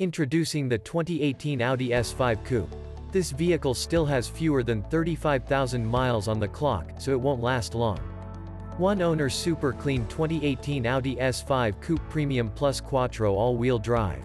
Introducing the 2018 Audi S5 coupe. This vehicle still has fewer than 35,000 miles on the clock, so it won't last long. One owner super clean 2018 Audi S5 coupe premium plus Quattro all-wheel drive.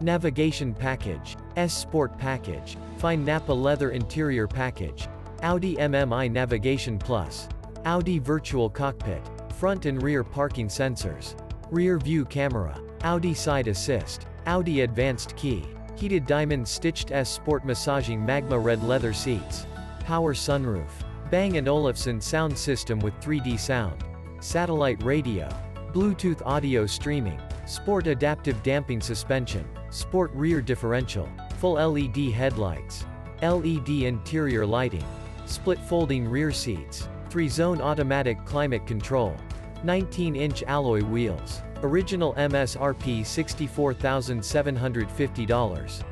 Navigation package, S Sport package, fine Napa leather interior package, Audi MMI navigation plus, Audi virtual cockpit, front and rear parking sensors, rear view camera, Audi side assist, Audi advanced key, heated diamond stitched S Sport massaging magma red leather seats, power sunroof, Bang & Olufsen sound system with 3D sound, satellite radio, Bluetooth audio streaming, sport adaptive damping suspension, sport rear differential, full LED headlights, LED interior lighting, split folding rear seats, 3-zone automatic climate control, 19-inch alloy wheels. Original MSRP $64,750.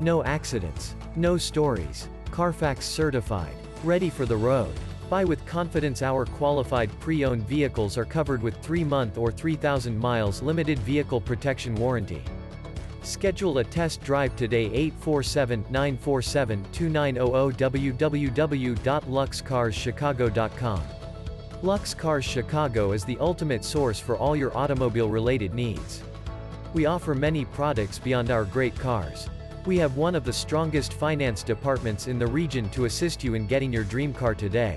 No accidents, no stories, Carfax certified, ready for the road. Buy with confidence. Our qualified pre-owned vehicles are covered with 3-month or 3,000 miles limited vehicle protection warranty. Schedule a test drive today. 847-947-2900 www.luxcarschicago.com. Lux Cars Chicago is the ultimate source for all your automobile-related needs. We offer many products beyond our great cars. We have one of the strongest finance departments in the region to assist you in getting your dream car today.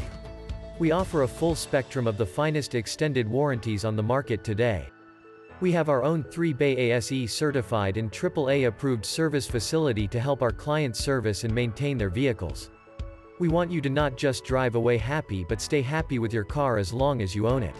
We offer a full spectrum of the finest extended warranties on the market today. We have our own 3-bay ASE certified and AAA approved service facility to help our clients service and maintain their vehicles. We want you to not just drive away happy but stay happy with your car as long as you own it.